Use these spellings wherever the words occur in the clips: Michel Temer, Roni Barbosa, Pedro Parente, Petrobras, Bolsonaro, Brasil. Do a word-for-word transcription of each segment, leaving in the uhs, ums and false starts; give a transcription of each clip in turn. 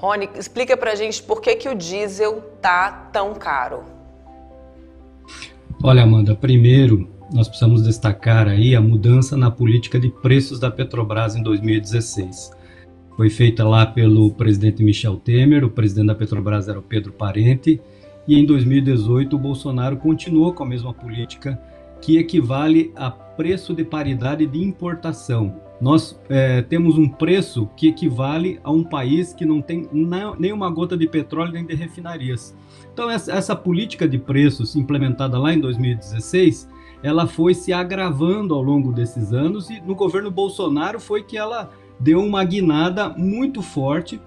Rony, explica pra gente por que que o diesel tá tão caro. Olha, Amanda, primeiro nós precisamos destacar aí a mudança na política de preços da Petrobras em dois mil e dezesseis. Foi feita lá pelo presidente Michel Temer, o presidente da Petrobras era o Pedro Parente, e em dois mil e dezoito o Bolsonaro continuou com a mesma política, que equivale a preço de paridade de importação. Nós é, temos um preço que equivale a um país que não tem na, nenhuma gota de petróleo nem de refinarias. Então essa, essa política de preços implementada lá em dois mil e dezesseis, ela foi se agravando ao longo desses anos, e no governo Bolsonaro foi que ela deu uma guinada muito forte,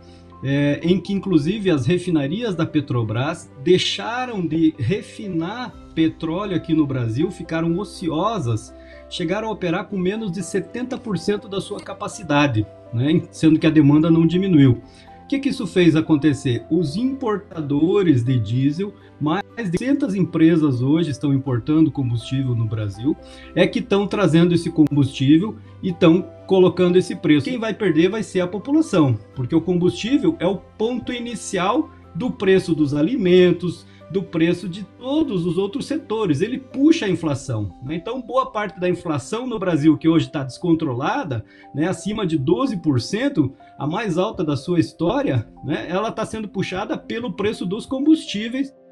é, em que inclusive as refinarias da Petrobras deixaram de refinar petróleo aqui no Brasil, ficaram ociosas, chegaram a operar com menos de setenta por cento da sua capacidade, né? Sendo que a demanda não diminuiu. O que que isso fez acontecer? Os importadores de diesel, mais de duzentas empresas hoje estão importando combustível no Brasil, é que estão trazendo esse combustível e estão colocando esse preço. Quem vai perder vai ser a população, porque o combustível é o ponto inicial do preço dos alimentos, do preço de todos os outros setores, ele puxa a inflação, né? Então boa parte da inflação no Brasil, que hoje está descontrolada, né, acima de doze por cento, a mais alta da sua história, né, ela está sendo puxada pelo preço dos combustíveis.